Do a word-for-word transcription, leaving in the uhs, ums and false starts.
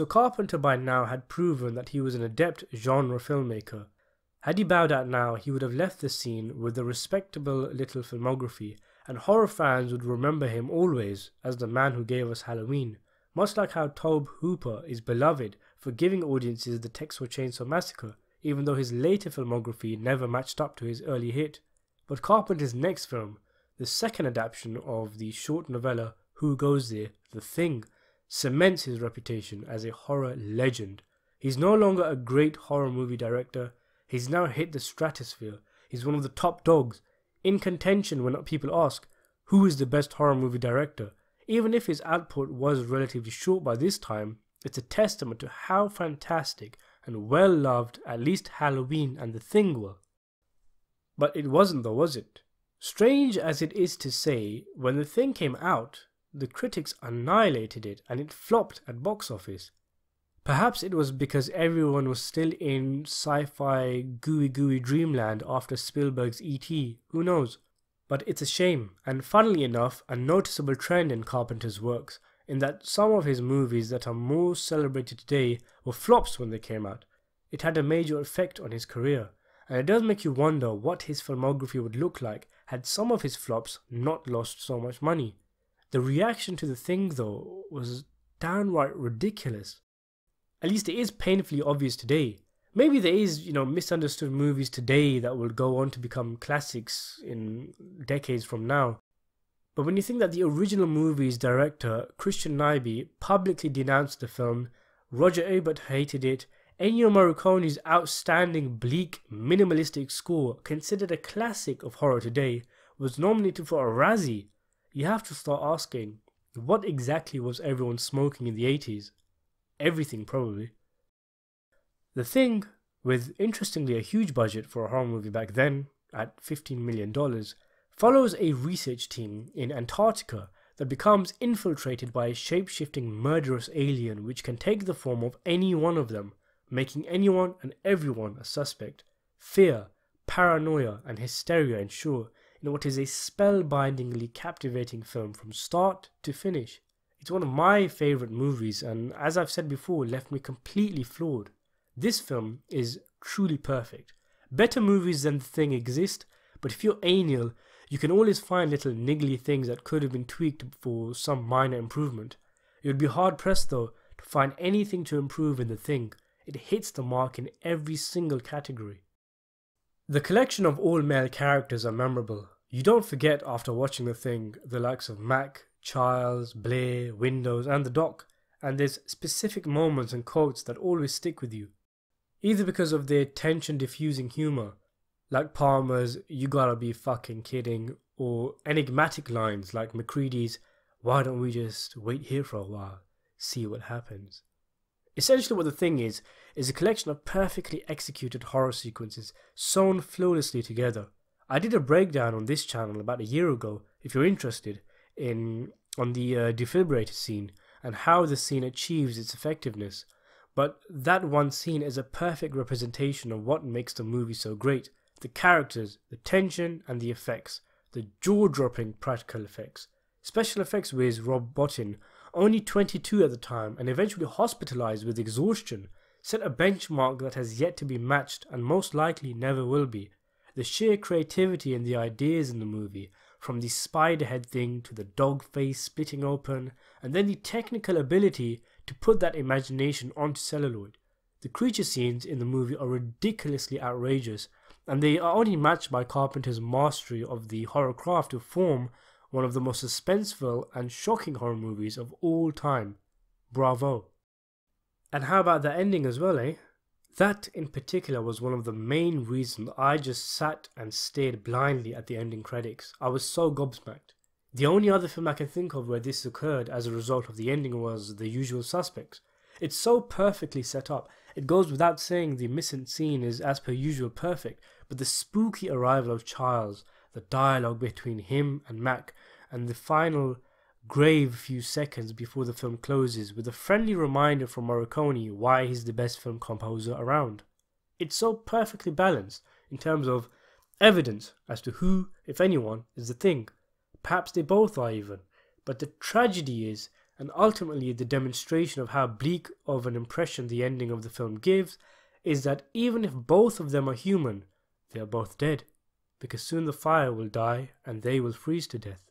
So Carpenter by now had proven that he was an adept genre filmmaker. Had he bowed out now, he would have left the scene with a respectable little filmography, and horror fans would remember him always as the man who gave us Halloween, much like how Tobe Hooper is beloved for giving audiences the Texas Chainsaw Massacre, even though his later filmography never matched up to his early hit. But Carpenter's next film, the second adaptation of the short novella Who Goes There, The Thing, cements his reputation as a horror legend. He's no longer a great horror movie director, he's now hit the stratosphere, he's one of the top dogs, in contention when people ask, who is the best horror movie director? Even if his output was relatively short by this time, it's a testament to how fantastic and well-loved at least Halloween and The Thing were. But it wasn't though, was it? Strange as it is to say, when The Thing came out, the critics annihilated it and it flopped at box office. Perhaps it was because everyone was still in sci-fi gooey-gooey dreamland after Spielberg's E T, who knows. But it's a shame, and funnily enough, a noticeable trend in Carpenter's works, in that some of his movies that are more celebrated today were flops when they came out. It had a major effect on his career, and it does make you wonder what his filmography would look like had some of his flops not lost so much money. The reaction to The Thing, though, was downright ridiculous. At least it is painfully obvious today. Maybe there is, you know, misunderstood movies today that will go on to become classics in decades from now. But when you think that the original movie's director, Christian Nyby, publicly denounced the film, Roger Ebert hated it, Ennio Morricone's outstanding, bleak, minimalistic score, considered a classic of horror today, was nominated for a Razzie, you have to start asking, what exactly was everyone smoking in the eighties? Everything, probably. The Thing, with interestingly a huge budget for a horror movie back then, at fifteen million dollars, follows a research team in Antarctica that becomes infiltrated by a shape-shifting murderous alien which can take the form of any one of them, making anyone and everyone a suspect. Fear, paranoia and hysteria ensure in what is a spellbindingly captivating film from start to finish. It's one of my favourite movies and, as I've said before, left me completely floored. This film is truly perfect. Better movies than The Thing exist, but if you're anal, you can always find little niggly things that could have been tweaked for some minor improvement. It would be hard-pressed, though, to find anything to improve in The Thing. It hits the mark in every single category. The collection of all-male characters are memorable. You don't forget, after watching The Thing, the likes of Mac, Charles, Blair, Windows and the Doc, and there's specific moments and quotes that always stick with you, either because of their tension-diffusing humour, like Palmer's "you gotta be fucking kidding," or enigmatic lines like McCready's "why don't we just wait here for a while, see what happens." Essentially what The Thing is, is a collection of perfectly executed horror sequences sewn flawlessly together. I did a breakdown on this channel about a year ago, if you're interested, in on the uh, defibrillator scene and how the scene achieves its effectiveness. But that one scene is a perfect representation of what makes the movie so great. The characters, the tension and the effects, the jaw-dropping practical effects. Special effects whiz Rob Bottin, only twenty-two at the time and eventually hospitalized with exhaustion, set a benchmark that has yet to be matched and most likely never will be. The sheer creativity and the ideas in the movie, from the spider head thing to the dog face splitting open, and then the technical ability to put that imagination onto celluloid. The creature scenes in the movie are ridiculously outrageous, and they are only matched by Carpenter's mastery of the horror craft to form one of the most suspenseful and shocking horror movies of all time. Bravo. And how about the ending as well, eh? That in particular was one of the main reasons I just sat and stared blindly at the ending credits. I was so gobsmacked. The only other film I can think of where this occurred as a result of the ending was The Usual Suspects. It's so perfectly set up. It goes without saying the missing scene is as per usual perfect, but the spooky arrival of Charles, the dialogue between him and Mac, and the final grave few seconds before the film closes with a friendly reminder from Morricone why he's the best film composer around. It's so perfectly balanced in terms of evidence as to who, if anyone, is the thing. Perhaps they both are even, but the tragedy is, and ultimately the demonstration of how bleak of an impression the ending of the film gives, is that even if both of them are human, they are both dead, because soon the fire will die and they will freeze to death.